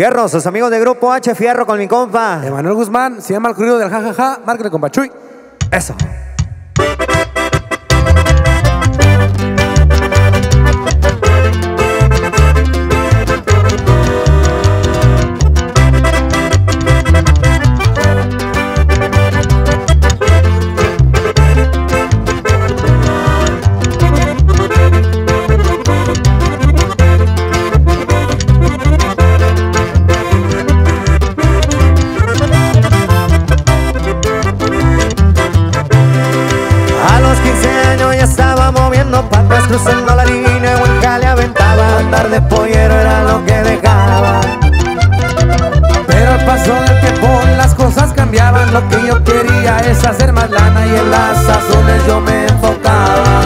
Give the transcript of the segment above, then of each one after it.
Fierro, sus amigos de Grupo H Fierro con mi compa Emmanuel Guzmán, se llama el corrido del jajaja, márquenle compa Chuy. Eso. Patas cruzando la línea, buen jale aventaba, andar de pollero era lo que dejaba. Pero al paso del tiempo las cosas cambiaban, lo que yo quería es hacer más lana y en las azules yo me enfocaba.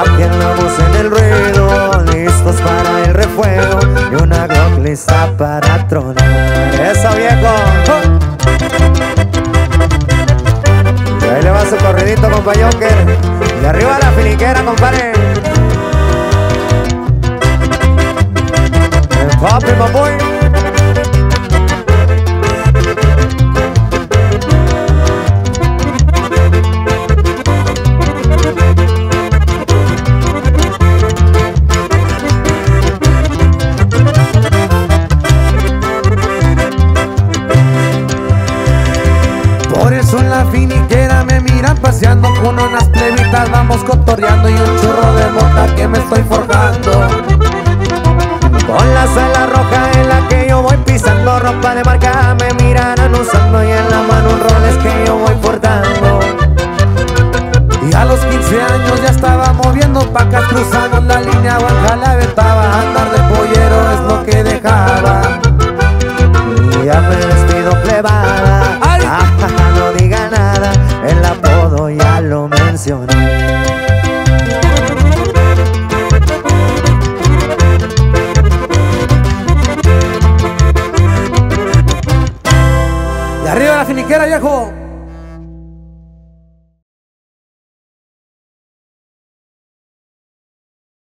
Aquí andamos en el ruido, listos para el refuego y una Glock lista para tronar. ¡Eso, viejo! ¡Oh! Y ahí le va su corridito, compa Joker. Y arriba la filiquera, compadre. El papi, papoy. Por eso en la filiquera me miran paseando con unas plebitas. Vamos cotorreando y un churro de mota que me estoy forjando. Con la sala roja en la que yo voy pisando, ropa de marca me miran anunciando y en la mano un rol es que yo voy portando. Y a los 15 años ya estaba moviendo pacas, cruzando la línea baja la aventaba, andar de pollero es lo que dejaba. Y ya me vestido plebada, ajaja, no diga nada, el apodo ya lo mencioné. Y arriba la finiquera, viejo.